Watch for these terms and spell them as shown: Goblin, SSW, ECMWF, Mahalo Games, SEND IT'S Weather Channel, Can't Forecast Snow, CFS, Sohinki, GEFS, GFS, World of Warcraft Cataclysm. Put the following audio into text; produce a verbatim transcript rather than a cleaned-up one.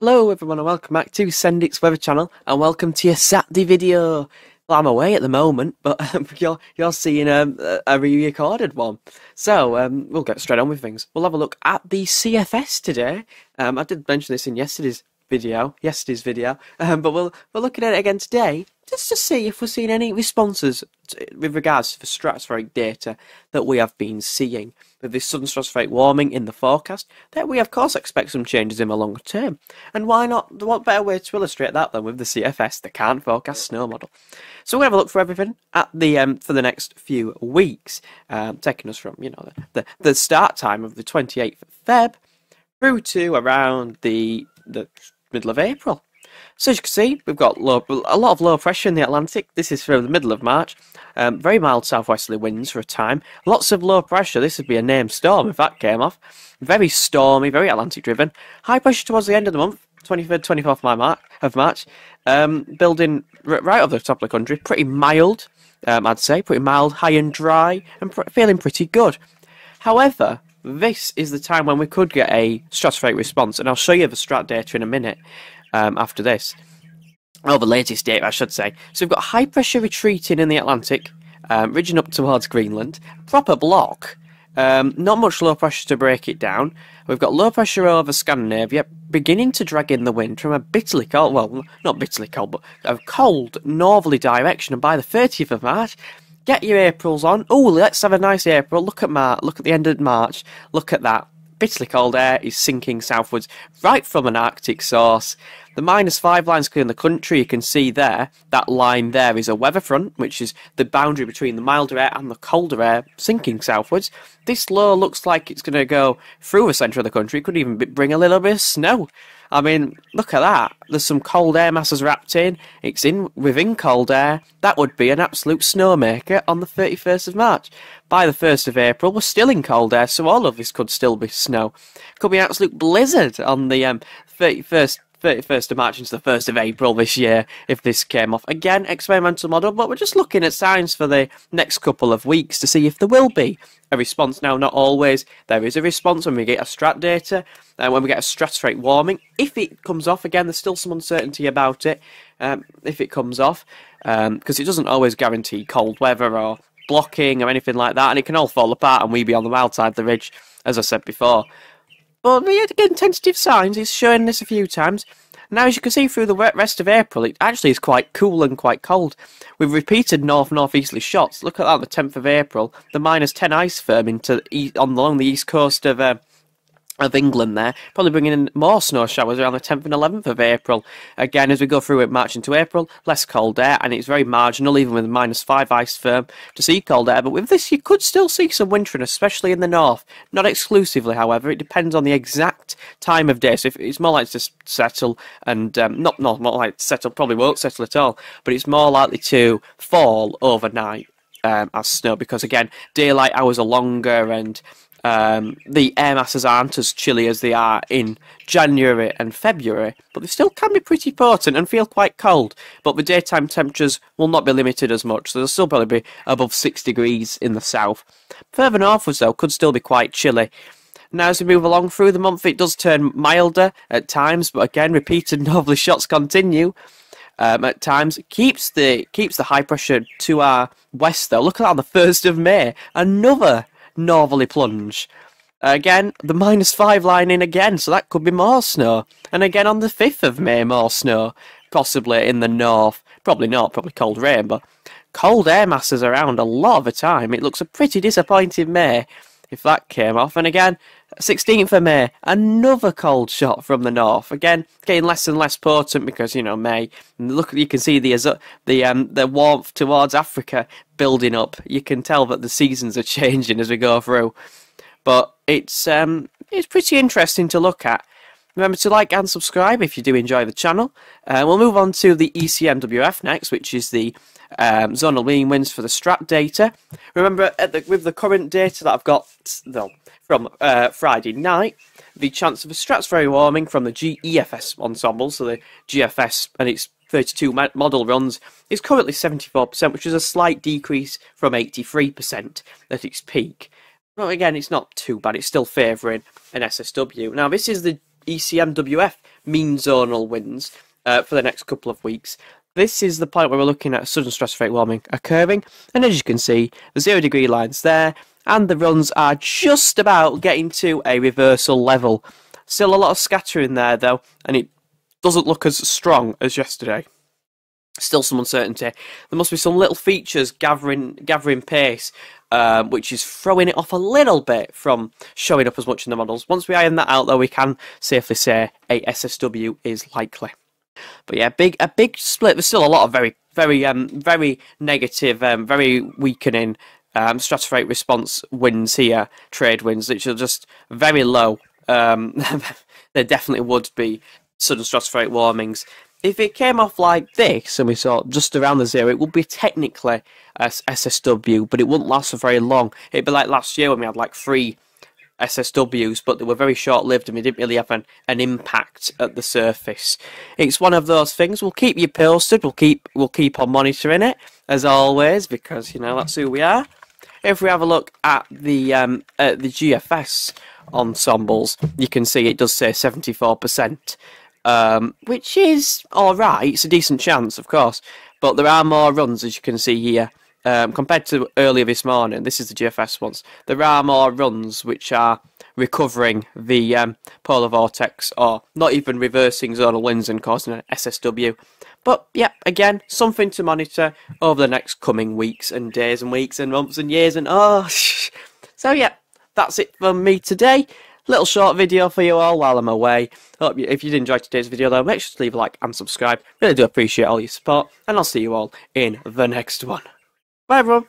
Hello everyone and welcome back to SEND IT'S Weather Channel, and welcome to your Saturday video. Well, I'm away at the moment, but um, you're, you're seeing um, a re-recorded one. So um, we'll get straight on with things. We'll have a look at the C F S today. Um, I did mention this in yesterday's video, yesterday's video, um, but we'll, we're looking at it again today just to see if we're seeing any responses to, with regards to the stratospheric data that we have been seeing. With this sudden stratospheric warming in the forecast, that we of course expect some changes in the longer term. And why not? What better way to illustrate that than with the C F S, the Can't Forecast Snow model? So we'll have a look for everything at the um, for the next few weeks, um, taking us from you know the, the the start time of the twenty-eighth of Feb through to around the the middle of April. So as you can see, we've got low, a lot of low pressure in the Atlantic. This is from the middle of March. Um, very mild southwesterly winds for a time. Lots of low pressure. This would be a named storm if that came off. Very stormy, very Atlantic driven. High pressure towards the end of the month, twenty-third, twenty-fourth of March. Um, building right over the top of the country. Pretty mild, um, I'd say. Pretty mild, high and dry, and pr feeling pretty good. However, this is the time when we could get a stratospheric response, and I'll show you the strat data in a minute. Um, after this, oh, the latest date, I should say. So we've got high pressure retreating in the Atlantic, um, ridging up towards Greenland. Proper block. Um, not much low pressure to break it down. We've got low pressure over Scandinavia, beginning to drag in the wind from a bitterly cold, well, not bitterly cold, but a cold northerly direction. And by the thirtieth of March, get your Aprils on. Oh, let's have a nice April. Look at March. Look at the end of March. Look at that. Bitterly cold air is sinking southwards right from an Arctic source. The minus five line's clearing the country. You can see there, that line there is a weather front, which is the boundary between the milder air and the colder air sinking southwards. This low looks like it's going to go through the centre of the country. It could even bring a little bit of snow. I mean, look at that. There's some cold air masses wrapped in. It's in within cold air. That would be an absolute snowmaker on the thirty-first of March. By the first of April, we're still in cold air, so all of this could still be snow. Could be an absolute blizzard on the um, thirty-first, thirty-first of March into the first of April this year if this came off. Again, experimental model, but we're just looking at signs for the next couple of weeks to see if there will be a response. Now, not always. There is a response when we get a strat data, and uh, when we get a stratospheric warming. If it comes off, again, there's still some uncertainty about it, um, if it comes off, because um, it doesn't always guarantee cold weather or blocking or anything like that, and it can all fall apart and we be on the wild side of the ridge, as I said before. But again, tentative signs, it's showing this a few times. Now, as you can see through the rest of April, it actually is quite cool and quite cold. We've repeated north-northeasterly shots. Look at that on the tenth of April. The minus ten ice firm into on along the east coast of uh, of England there. Probably bringing in more snow showers around the tenth and eleventh of April. Again, as we go through it, March into April, less cold air, and it's very marginal, even with minus five ice firm, to see cold air. But with this, you could still see some wintering, especially in the north. Not exclusively, however. It depends on the exact time of day. So if it's more likely to settle, and um, not, not more likely to settle, probably won't settle at all, but it's more likely to fall overnight um, as snow, because, again, daylight hours are longer, and Um, the air masses aren't as chilly as they are in January and February, but they still can be pretty potent and feel quite cold. But the daytime temperatures will not be limited as much, so they'll still probably be above six degrees in the south. Further northwards, though, could still be quite chilly. Now, as we move along through the month, it does turn milder at times, but again, repeated northerly shots continue. Um, at times, keeps the keeps the high pressure to our west, though. Look at that on the first of May, another northerly plunge. Again, the minus five line in again, so that could be more snow. And again on the fifth of May, more snow, possibly in the north. Probably not, probably cold rain, but cold air masses around a lot of the time. It looks a pretty disappointing May if that came off. And again, sixteenth of May, another cold shot from the north. Again, getting less and less potent because, you know, May. Look, you can see the the um the warmth towards Africa building up. You can tell that the seasons are changing as we go through. But it's um it's pretty interesting to look at. Remember to like and subscribe if you do enjoy the channel. Uh, we'll move on to the E C M W F next, which is the um, zonal mean winds for the strat data. Remember, at the, with the current data that I've got though, from uh, Friday night, the chance of a stratospheric warming from the G E F S ensemble, so the G F S and its thirty-two model runs, is currently seventy-four percent, which is a slight decrease from eighty-three percent at its peak. Well, again, it's not too bad. It's still favouring an S S W. Now, this is the E C M W F mean zonal winds uh, for the next couple of weeks. This is the point where we're looking at sudden stratospheric warming occurring, and as you can see, the zero degree line's there, and the runs are just about getting to a reversal level. Still a lot of scattering there though, and it doesn't look as strong as yesterday. Still some uncertainty. There must be some little features gathering gathering pace, um, which is throwing it off a little bit from showing up as much in the models. Once we iron that out, though, we can safely say a S S W is likely. But yeah, big a big split. There's still a lot of very, very, um, very negative, um, very weakening um, stratospheric response winds here, trade winds, which are just very low. Um, there definitely would be sudden stratospheric warmings. If it came off like this and we saw just around the zero, it would be technically S S W, but it wouldn't last for very long. It'd be like last year when we had like three S S Ws, but they were very short-lived and we didn't really have an, an impact at the surface. It's one of those things. We'll keep you posted. We'll keep we'll keep on monitoring it as always, because you know that's who we are. If we have a look at the um, at the G F S ensembles, you can see it does say seventy-four percent. Um, which is alright, it's a decent chance of course, but there are more runs as you can see here, um, compared to earlier this morning. This is the G F S ones, there are more runs which are recovering the um, polar vortex or not even reversing zonal winds and causing an S S W, but yeah, again, something to monitor over the next coming weeks and days and weeks and months and years and oh, shh. So yeah, that's it from me today. Little short video for you all while I'm away. Hope you, if you did enjoy today's video though, make sure to leave a like and subscribe. Really do appreciate all your support, and I'll see you all in the next one. Bye everyone.